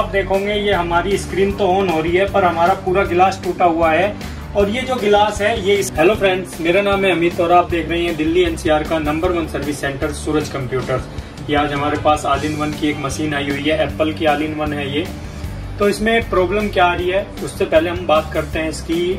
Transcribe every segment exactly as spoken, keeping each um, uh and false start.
आप देखोगे ये हमारी स्क्रीन तो ऑन हो रही है पर हमारा पूरा गिलास टूटा हुआ है और ये जो गिलास है ये। हेलो फ्रेंड्स, मेरा नाम है अमित और आप देख रहे हैं दिल्ली एनसीआर का number one service centre Suraj computers. ये आज हमारे पास ऑल इन वन की एक मशीन आई हुई है, एप्पल की ऑल इन वन है ये। तो इसमें प्रॉब्लम क्या आ रही है उससे पहले हम बात करते हैं इसकी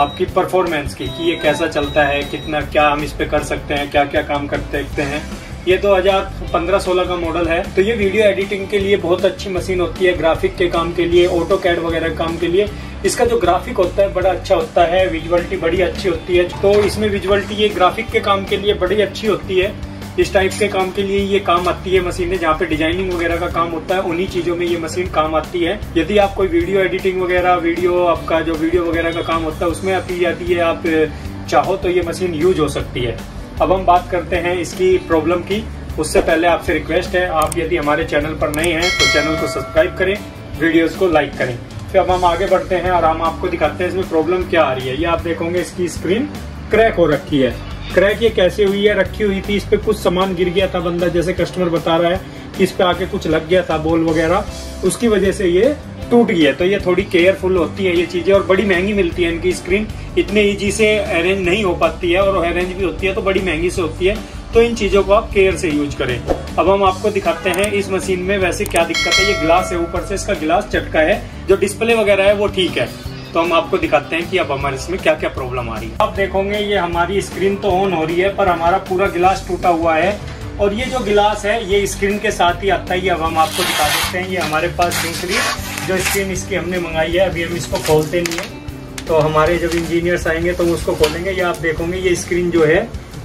आपकी परफॉर्मेंस की कि ये कैसा चलता है, कितना क्या हम इस पे कर सकते हैं, क्या क्या काम करते देखते हैं। ये दो हज़ार पंद्रह सोलह का मॉडल है तो ये वीडियो एडिटिंग के लिए बहुत अच्छी मशीन होती है, ग्राफिक के काम के लिए, ऑटोकैड वगैरह के काम के लिए। इसका जो ग्राफिक होता है बड़ा अच्छा होता है, विजुअलिटी बड़ी अच्छी होती है। तो इसमें विजुअलिटी ये ग्राफिक के काम के लिए बड़ी अच्छी होती है, इस टाइप के काम के लिए ये काम आती है मशीनें। जहाँ पे डिजाइनिंग वगैरह का काम होता है उन्हीं चीजों में ये मशीन काम आती है। यदि आप कोई वीडियो एडिटिंग वगैरह, वीडियो आपका जो वीडियो वगैरह का काम होता है उसमें आप ये आती है, आप चाहो तो ये मशीन यूज हो सकती है। अब हम बात करते हैं इसकी प्रॉब्लम की। उससे पहले आपसे रिक्वेस्ट है, आप यदि हमारे चैनल पर नए हैं तो चैनल को सब्सक्राइब करें, वीडियोज को लाइक करें। फिर अब हम आगे बढ़ते हैं और हम आपको दिखाते हैं इसमें प्रॉब्लम क्या आ रही है। ये आप देखोगे इसकी स्क्रीन क्रैक हो रखी है। क्रैक ये कैसे हुई है, रखी हुई थी, इस पे कुछ सामान गिर गया था, बंदा जैसे कस्टमर बता रहा है कि इस पे आके कुछ लग गया था, बोल वगैरह, उसकी वजह से ये टूट गया। तो ये थोड़ी केयरफुल होती है ये चीजें और बड़ी महंगी मिलती है इनकी स्क्रीन, इतने ईजी से अरेंज नहीं हो पाती है और अरेंज भी होती है तो बड़ी महंगी से होती है। तो इन चीजों को आप केयर से यूज करें। अब हम आपको दिखाते हैं इस मशीन में वैसे क्या दिक्कत है। ये ग्लास है, ऊपर से इसका ग्लास चटका है, जो डिस्प्ले वगैरह है वो ठीक है। तो हम आपको दिखाते हैं कि अब हमारे इसमें क्या क्या प्रॉब्लम आ रही है। आप देखोगे ये हमारी स्क्रीन तो ऑन हो रही है पर हमारा पूरा गिलास टूटा हुआ है और ये जो गिलास है ये स्क्रीन के साथ ही आता है। अब हम आपको दिखा देते हैं, ये हमारे पास दूसरी जो स्क्रीन इसकी हमने मंगाई है, अभी हम इसको खोलते नहीं है, तो हमारे जब इंजीनियर्स आएंगे तो उसको खोलेंगे। ये आप देखोगे ये स्क्रीन जो है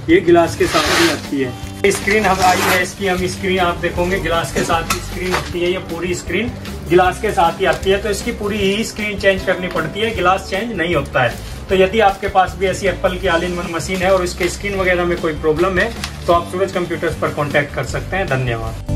ये गिलास के साथ ही आती है। स्क्रीन हम आई है इसकी, हम स्क्रीन आप देखोगे गिलास के साथ ही स्क्रीन आती है। ये पूरी स्क्रीन गिलास के साथ ही आती है तो इसकी पूरी ही स्क्रीन चेंज करनी पड़ती है, गिलास चेंज नहीं होता है। तो यदि आपके पास भी ऐसी एप्पल की ऑल इन वन मशीन है और इसके स्क्रीन वगैरह में कोई प्रॉब्लम है तो आप सूरज कंप्यूटर्स पर कॉन्टैक्ट कर सकते हैं। धन्यवाद।